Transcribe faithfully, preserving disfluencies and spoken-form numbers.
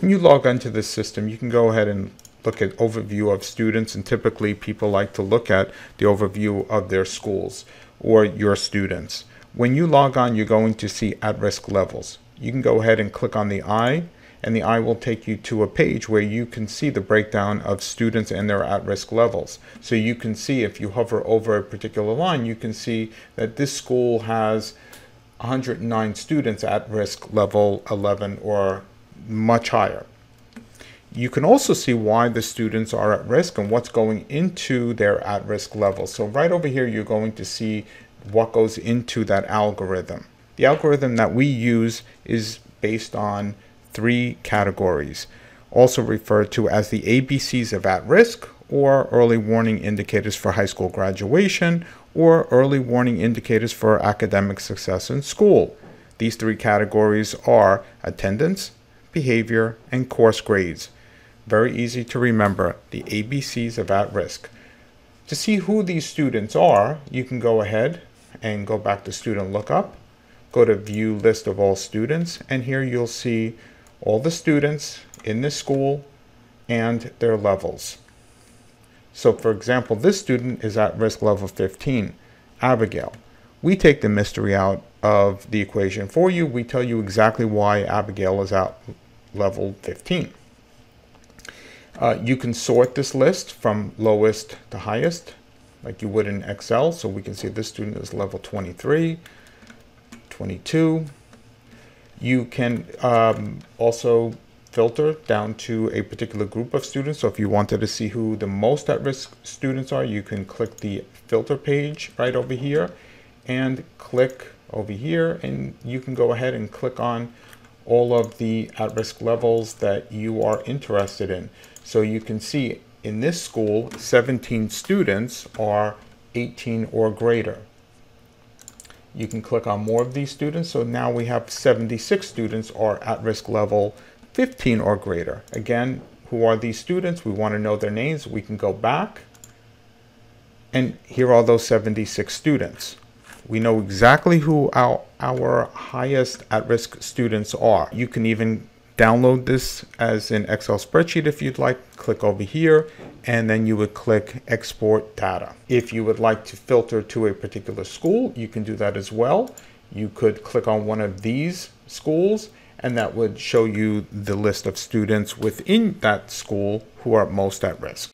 When you log onto this system, you can go ahead and look at overview of students, and typically people like to look at the overview of their schools or your students. When you log on, you're going to see at-risk levels. You can go ahead and click on the eye, and the eye will take you to a page where you can see the breakdown of students and their at-risk levels. So you can see, if you hover over a particular line, you can see that this school has one hundred nine students at risk level eleven or much higher. You can also see why the students are at risk and what's going into their at-risk level. So right over here, you're going to see what goes into that algorithm. The algorithm that we use is based on three categories, also referred to as the A B Cs of at-risk, or early warning indicators for high school graduation, or early warning indicators for academic success in school. These three categories are attendance, behavior, and course grades. Very easy to remember, the A B Cs of at-risk. To see who these students are, you can go ahead and go back to Student Lookup, go to View List of All Students, and here you'll see all the students in this school and their levels. So for example, this student is at risk level fifteen, Abigail. We take the mystery out of the equation for you. We tell you exactly why Abigail is at level fifteen. Uh, you can sort this list from lowest to highest, like you would in Excel. So we can see this student is level twenty-three, twenty-two. You can um, also filter down to a particular group of students. So if you wanted to see who the most at-risk students are, you can click the filter page right over here and click over here, and you can go ahead and click on all of the at-risk levels that you are interested in. So you can see in this school, seventeen students are eighteen or greater. You can click on more of these students. So now we have seventy-six students are at-risk level fifteen or greater. Again, who are these students? We want to know their names. We can go back, and here are those seventy-six students. We know exactly who our, our highest at-risk students are. You can even download this as an Excel spreadsheet if you'd like. Click over here, and then you would click Export Data. If you would like to filter to a particular school, you can do that as well. You could click on one of these schools, and that would show you the list of students within that school who are most at risk.